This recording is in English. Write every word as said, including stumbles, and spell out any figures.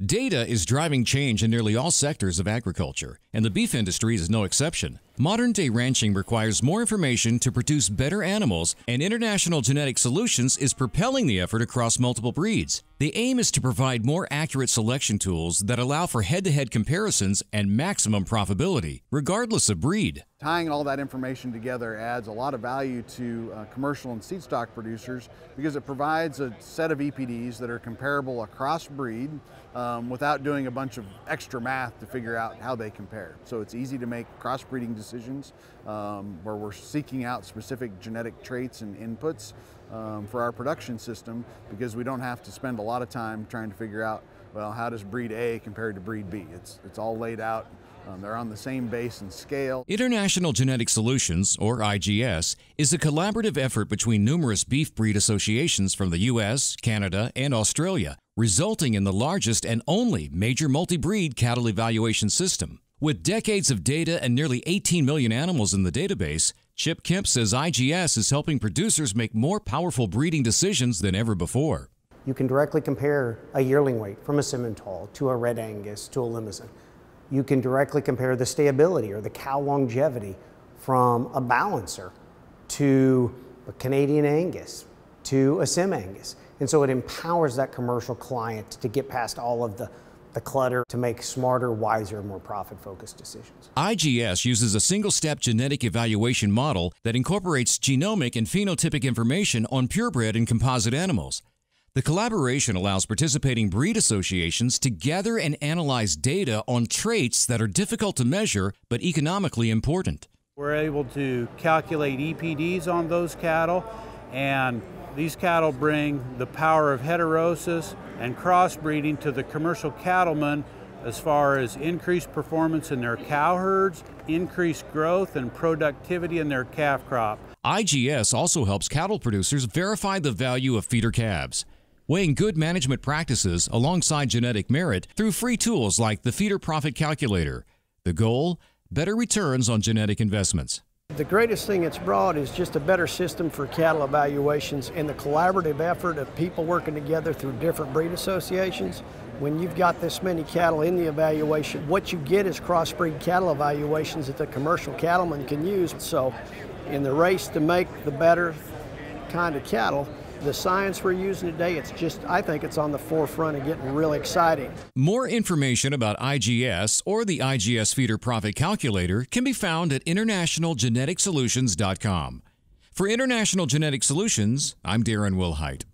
Data is driving change in nearly all sectors of agriculture, and the beef industry is no exception. Modern-day ranching requires more information to produce better animals, and International Genetic Solutions is propelling the effort across multiple breeds. The aim is to provide more accurate selection tools that allow for head-to-head comparisons and maximum profitability, regardless of breed. Tying all that information together adds a lot of value to uh, commercial and seed stock producers because it provides a set of E P Ds that are comparable across breed um, without doing a bunch of extra math to figure out how they compare. So it's easy to make crossbreeding decisions. Decisions, um, where we're seeking out specific genetic traits and inputs um, for our production system, because we don't have to spend a lot of time trying to figure out, well, how does breed A compare to breed B? It's, it's all laid out. Um, they're on the same base and scale. International Genetic Solutions, or I G S, is a collaborative effort between numerous beef breed associations from the U S, Canada, and Australia, resulting in the largest and only major multi-breed cattle evaluation system. With decades of data and nearly eighteen million animals in the database, Chip Kemp says I G S is helping producers make more powerful breeding decisions than ever before. You can directly compare a yearling weight from a Simmental to a Red Angus to a Limousin. You can directly compare the stayability or the cow longevity from a balancer to a Canadian Angus to a Sim Angus. And so it empowers that commercial client to get past all of the the clutter to make smarter, wiser, more profit-focused decisions. I G S uses a single-step genetic evaluation model that incorporates genomic and phenotypic information on purebred and composite animals. The collaboration allows participating breed associations to gather and analyze data on traits that are difficult to measure but economically important. We're able to calculate E P Ds on those cattle, and these cattle bring the power of heterosis and crossbreeding to the commercial cattlemen as far as increased performance in their cow herds, increased growth and productivity in their calf crop. I G S also helps cattle producers verify the value of feeder calves, weighing good management practices alongside genetic merit through free tools like the Feeder Profit Calculator. The goal? Better returns on genetic investments. The greatest thing it's brought is just a better system for cattle evaluations and the collaborative effort of people working together through different breed associations. When you've got this many cattle in the evaluation, what you get is crossbreed cattle evaluations that the commercial cattlemen can use. So in the race to make the better kind of cattle, the science we're using today, it's just, I think it's on the forefront and getting really exciting. More information about I G S or the I G S Feeder Profit Calculator can be found at international genetic solutions dot com. For International Genetic Solutions, I'm Darren Wilhite.